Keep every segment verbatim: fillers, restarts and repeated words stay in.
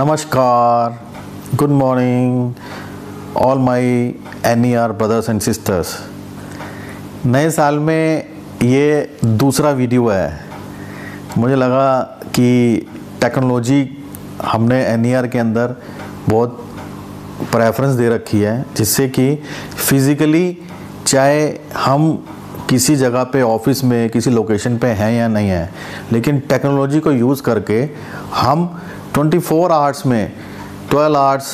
Namaskar, good morning, all my R E D-N E R brothers and sisters. नए साल में ये दूसरा वीडियो है. मुझे लगा कि टेक्नोलॉजी हमने R E D-N E R के अंदर बहुत प्रेफरेंस दे रखी है, जिससे कि फिज़िकली चाहे हम किसी जगह पे ऑफिस में किसी लोकेशन पे हैं या नहीं हैं, लेकिन टेक्नोलॉजी को यूज़ करके हम चौबीस आवर्स में बारह आवर्स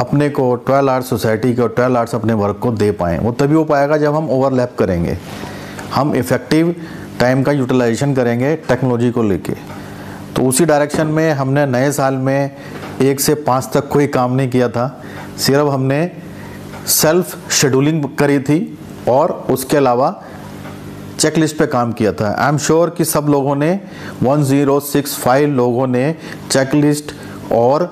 अपने को, बारह आवर्स सोसाइटी को, बारह आवर्स अपने वर्क को दे पाएँ. वो तभी हो पाएगा जब हम ओवरलैप करेंगे, हम इफ़ेक्टिव टाइम का यूटिलाइजेशन करेंगे टेक्नोलॉजी को लेके. तो उसी डायरेक्शन में हमने नए साल में एक से पाँच तक कोई काम नहीं किया था, सिर्फ हमने सेल्फ शेड्यूलिंग करी थी और उसके अलावा चेकलिस्ट पे काम किया था. आई एम श्योर कि सब लोगों ने वन ज़ीरो सिक्स फाइव लोगों ने चेकलिस्ट और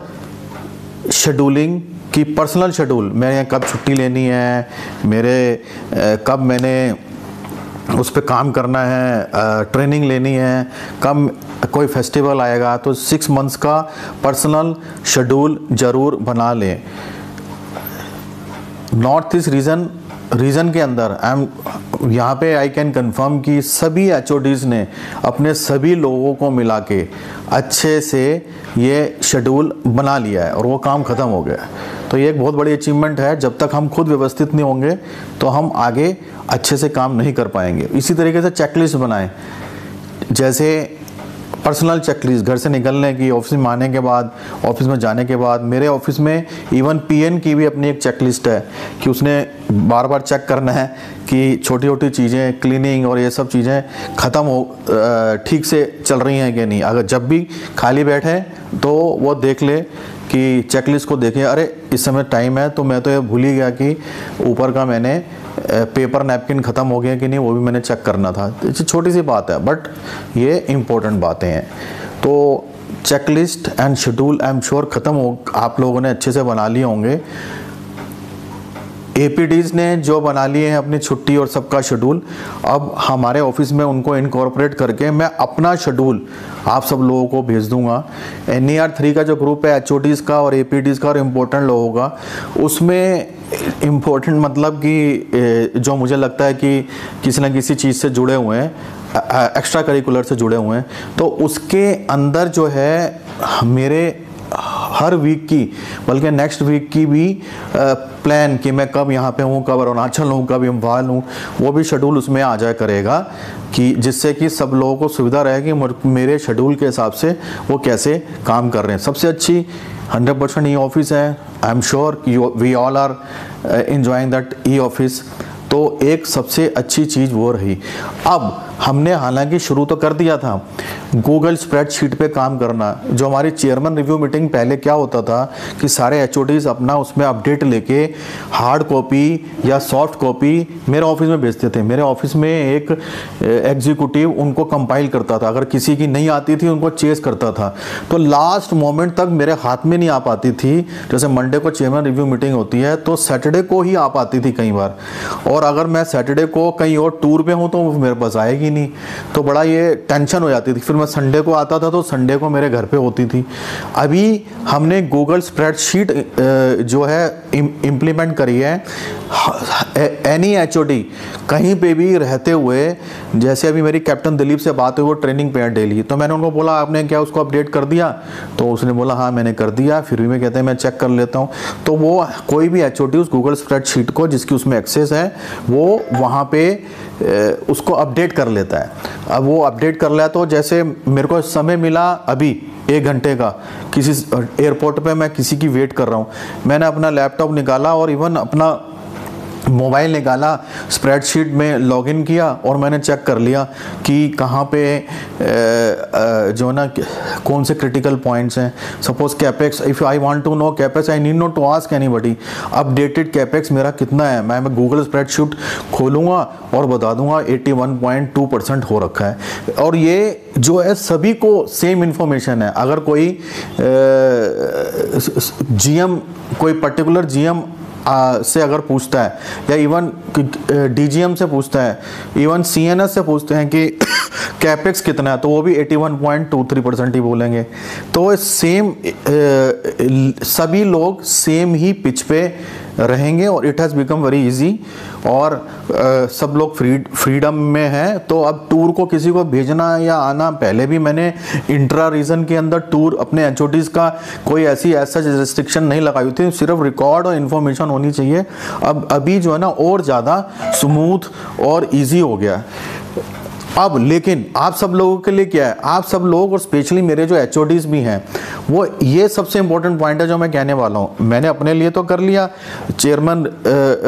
शेड्यूलिंग की पर्सनल शेड्यूल, मेरे कब छुट्टी लेनी है, मेरे कब मैंने उस पर काम करना है, ट्रेनिंग लेनी है, कब कोई फेस्टिवल आएगा, तो सिक्स मंथ्स का पर्सनल शेड्यूल ज़रूर बना लें. नॉर्थ ईस्ट रीजन रीजन के अंदर आई एम यहाँ पे आई कैन कंफर्म कि सभी एच ओ डीज़ ने अपने सभी लोगों को मिला के अच्छे से ये शेड्यूल बना लिया है और वो काम ख़त्म हो गया. तो ये एक बहुत बड़ी अचीवमेंट है. जब तक हम खुद व्यवस्थित नहीं होंगे तो हम आगे अच्छे से काम नहीं कर पाएंगे. इसी तरीके से चेकलिस्ट बनाएं, जैसे पर्सनल चेकलिस्ट घर से निकलने की, ऑफिस में आने के बाद, ऑफिस में जाने के बाद. मेरे ऑफिस में इवन पी एन की भी अपनी एक चेकलिस्ट है कि उसने बार बार चेक करना है कि छोटी छोटी चीज़ें, क्लीनिंग और ये सब चीज़ें ख़त्म हो, ठीक से चल रही हैं कि नहीं. अगर जब भी खाली बैठे तो वो देख ले कि चेकलिस्ट को देखें, अरे इस समय टाइम है तो मैं तो ये भूल ही गया कि ऊपर का मैंने पेपर नैपकिन ख़त्म हो गया कि नहीं, वो भी मैंने चेक करना था. छोटी सी बात है बट ये इम्पोर्टेंट बातें हैं. तो checklist and schedule I am sure ख़त्म हो, आप लोगों ने अच्छे से बना लिए होंगे. ए पी डीज़ ने जो बना लिए हैं अपनी छुट्टी और सबका शेड्यूल, अब हमारे ऑफिस में उनको इनकॉर्पोरेट करके मैं अपना शेड्यूल आप सब लोगों को भेज दूंगा. एन ई आर थ्री का जो ग्रुप है एच ओ डीज़ का और ए पी डीज़ का और इम्पोर्टेंट लोगों का, उसमें इम्पोर्टेंट मतलब कि जो मुझे लगता है कि किसी न किसी चीज़ से जुड़े हुए हैं, एक्स्ट्रा करिकुलर से जुड़े हुए हैं, तो उसके अंदर जो है मेरे हर वीक की, बल्कि नेक्स्ट वीक की भी प्लान कि मैं कब यहाँ पे हूँ, कब अरुणाचल हूँ, कब इम्फाल हूँ, वो भी शेड्यूल उसमें आ जाया करेगा, कि जिससे कि सब लोगों को सुविधा रहेगी मेरे शेड्यूल के हिसाब से वो कैसे काम कर रहे हैं. सबसे अच्छी हंड्रेड परसेंट ई ऑफिस है. I am sure we all are enjoying that e office. तो एक सबसे अच्छी चीज़ वो रही. अब हमने हालांकि शुरू तो कर दिया था गूगल स्प्रेडशीट पे काम करना. जो हमारी चेयरमैन रिव्यू मीटिंग पहले क्या होता था कि सारे एच ओ डीज़ अपना उसमें अपडेट लेके हार्ड कॉपी या सॉफ्ट कॉपी मेरे ऑफिस में भेजते थे. मेरे ऑफिस में एक एग्जीक्यूटिव उनको कंपाइल करता था, अगर किसी की नहीं आती थी उनको चेस करता था, तो लास्ट मोमेंट तक मेरे हाथ में नहीं आ पाती थी. जैसे मंडे को चेयरमैन रिव्यू मीटिंग होती है तो सैटरडे को ही आ पाती थी कई बार, और अगर मैं सैटरडे को कहीं और टूर पे हूँ तो मेरे पास आएगी नहीं, तो बड़ा ये टेंशन हो जाती थी. फिर मैं संडे को आता था तो संडे को मेरे घर पे होती थी. अभी हमने गूगल स्प्रेडशीट जो है इम्प्लीमेंट करी है. एनी एच ओ डी कहीं पे भी रहते हुए, जैसे अभी मेरी कैप्टन दिलीप से बात हुई, वो ट्रेनिंग पे है डेली, तो मैंने उनको बोला आपने क्या उसको अपडेट कर दिया, तो उसने बोला हाँ मैंने कर दिया, फिर भी मैं कहते हैं मैं चेक कर लेता हूँ. तो वो कोई भी एच ओ डी उस गूगल स्प्रेडशीट को, जिसकी उसमें एक्सेस है, वो वहाँ पे उसको अपडेट कर लेता है. अब वो अपडेट कर लिया तो जैसे मेरे को समय मिला अभी एक घंटे का, किसी एयरपोर्ट पे मैं किसी की वेट कर रहा हूँ, मैंने अपना लैपटॉप निकाला और इवन अपना मोबाइल निकाला, स्प्रेडशीट में लॉगिन किया और मैंने चेक कर लिया कि कहाँ पे जो ना कौन से क्रिटिकल पॉइंट्स हैं. Suppose capex, if I want to know capex I need not to ask anybody updated capex मेरा कितना है. मैं मैं गूगल स्प्रेडशीट खोलूँगा और बता दूँगा इक्यासी पॉइंट दो परसेंट हो रखा है. और ये जो है सभी को सेम इन्फॉर्मेशन है. अगर कोई जी एम, कोई पर्टिकुलर जी एम आ, से अगर पूछता है, या इवन डी जी एम से पूछता है, इवन सी एन एस से पूछते हैं कि कैपेक्स कितना है तो वो भी इक्यासी पॉइंट दो तीन परसेंट ही बोलेंगे। तो सेम सभी लोग सेम ही पिच पे रहेंगे और it has become very easy और आ, सब लोग फ्री फ्रीडम में हैं। तो अब टूर को किसी को भेजना या आना, पहले भी मैंने इंट्रा रीजन के अंदर टूर अपने एचओटीज़ का कोई ऐसी ऐसा रिस्ट्रिक्शन नहीं लगाई थी, सिर्फ रिकॉर्ड और इन्फॉर्मेशन होनी चाहिए। अब अभी जो है ना और ज़्यादा स्मूथ और ईजी हो गया। अब लेकिन आप सब लोगों के लिए क्या है, आप सब लोग और स्पेशली मेरे जो एचओडीज़ भी हैं वो, ये सबसे इम्पोर्टेंट पॉइंट है जो मैं कहने वाला हूँ। मैंने अपने लिए तो कर लिया चेयरमैन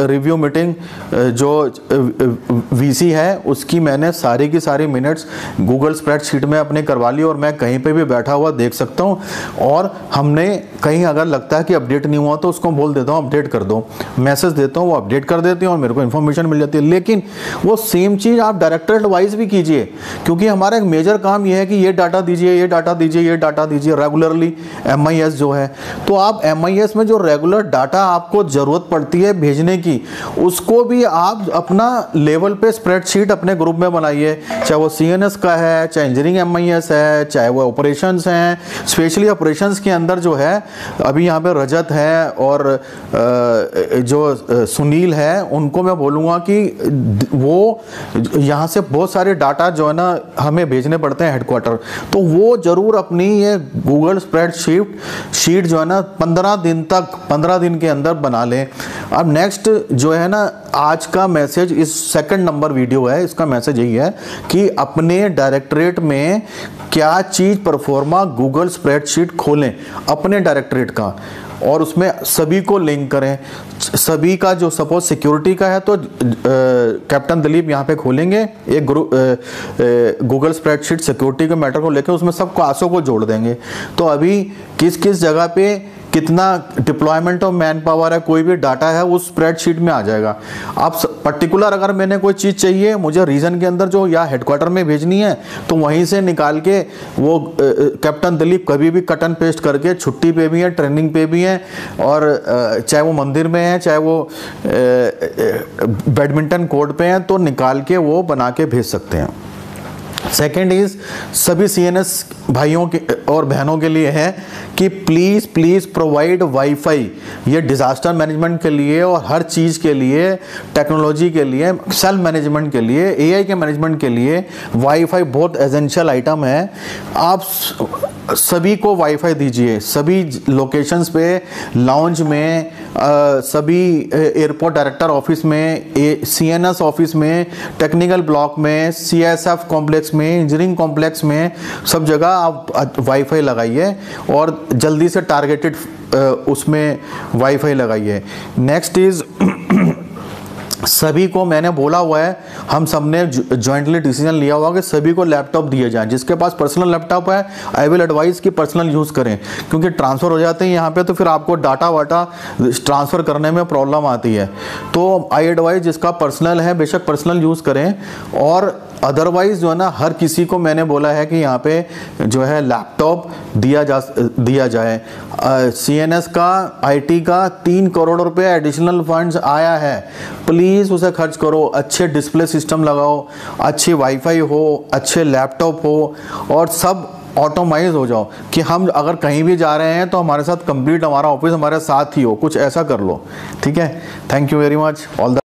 रिव्यू मीटिंग, जो वीसी है उसकी मैंने सारी की सारी मिनट्स गूगल स्प्रेडशीट में अपने करवा ली और मैं कहीं पे भी बैठा हुआ देख सकता हूँ। और हमने कहीं अगर लगता है कि अपडेट नहीं हुआ तो उसको बोल देता हूँ अपडेट कर दो, मैसेज देता हूँ, वो अपडेट कर देती हूँ और मेरे को इन्फॉर्मेशन मिल जाती है। लेकिन वो सेम चीज़ आप डायरेक्टरेट वाइज भी कीजिए, क्योंकि हमारा एक मेजर काम यह है कि ये डाटा दीजिए, ये डाटा दीजिए, ये डाटा दीजिए रेगुलरली, एमआईएस जो है। तो आप एमआईएस में जो रेगुलर डाटा आपको जरूरत पड़ती है भेजने की, उसको भी आप अपना लेवल पे स्प्रेडशीट अपने ग्रुप में बनाइए, चाहे वो सीएनएस का है, चाहे इंजीनियरिंग एमआईएस है, चाहे वो ऑपरेशंस हैं। स्पेशली ऑपरेशंस के अंदर जो है अभी यहाँ पे रजत है और जो सुनील है, उनको मैं बोलूँगा कि वो यहाँ से बहुत सारे डाटा जो है ना हमें भेजने पड़ते हैं हेडक्वार्टर, तो वो जरूर अपनी ये गूगल स्प्रेडशीट शीट जो है ना पंद्रह दिन तक पंद्रह दिन के अंदर बना लें। अब नेक्स्ट जो है ना आज का मैसेज, इस सेकंड नंबर वीडियो है, इसका मैसेज यही है कि अपने डायरेक्टरेट में क्या चीज़ परफॉर्मा गूगल स्प्रेडशीट खोलें अपने डायरेक्टरेट का और उसमें सभी को लिंक करें, सभी का। जो सपोज सिक्योरिटी का है तो कैप्टन दिलीप यहाँ पे खोलेंगे एक ग्रुप गूगल स्प्रेडशीट सिक्योरिटी के मैटर को लेकर, उसमें सबको आंसू को जोड़ देंगे। तो अभी किस किस जगह पे कितना डिप्लॉयमेंट ऑफ मैन पावर है, कोई भी डाटा है उस स्प्रेडशीट में आ जाएगा। आप पर्टिकुलर अगर मैंने कोई चीज़ चाहिए मुझे रीजन के अंदर जो या हेडक्वार्टर में भेजनी है तो वहीं से निकाल के वो कैप्टन दिलीप कभी भी कट एंड पेस्ट करके, छुट्टी पे भी है, ट्रेनिंग पे भी है, और चाहे वो मंदिर में है, चाहे वो बैडमिंटन कोर्ट पे है, तो निकाल के वो बना के भेज सकते हैं। सेकेंड इज़ सभी सीएनएस भाइयों के और बहनों के लिए है कि प्लीज़ प्लीज़ प्रोवाइड वाईफाई। ये डिज़ास्टर मैनेजमेंट के लिए और हर चीज़ के लिए, टेक्नोलॉजी के लिए, सेल्फ मैनेजमेंट के लिए, एआई के मैनेजमेंट के लिए वाईफाई बहुत एसेंशियल आइटम है। आप सभी को वाईफाई दीजिए, सभी लोकेशंस पे, लाउंज में, सभी एयरपोर्ट डायरेक्टर ऑफिस में, सीएनएस ऑफिस में, टेक्निकल ब्लॉक में, सीएसएफ कॉम्प्लेक्स में, इंजीनियरिंग कॉम्प्लेक्स में, सब जगह आप वाईफाई लगाइए और जल्दी से टारगेटेड उसमें वाईफाई लगाइए। नेक्स्ट इज़ सभी को मैंने बोला हुआ है, हम सब ने जॉइंटली डिसीजन लिया हुआ कि सभी को लैपटॉप दिए जाएं। जिसके पास पर्सनल लैपटॉप है आई विल एडवाइस कि पर्सनल यूज़ करें, क्योंकि ट्रांसफ़र हो जाते हैं यहाँ पे तो फिर आपको डाटा वाटा ट्रांसफ़र करने में प्रॉब्लम आती है। तो आई एडवाइस जिसका पर्सनल है बेशक पर्सनल यूज़ करें, और अदरवाइज़ जो है ना हर किसी को मैंने बोला है कि यहाँ पे जो है लैपटॉप दिया जा दिया जाए। सीएनएस का, आईटी का तीन करोड़ रुपए एडिशनल फंड्स आया है, प्लीज़ उसे खर्च करो। अच्छे डिस्प्ले सिस्टम लगाओ, अच्छी वाईफाई हो, अच्छे लैपटॉप हो, और सब ऑटोमाइज हो जाओ कि हम अगर कहीं भी जा रहे हैं तो हमारे साथ कंप्लीट हमारा ऑफिस हमारे साथ ही हो। कुछ ऐसा कर लो, ठीक है। Thank you very much, all the